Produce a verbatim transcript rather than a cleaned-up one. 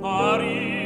Paris.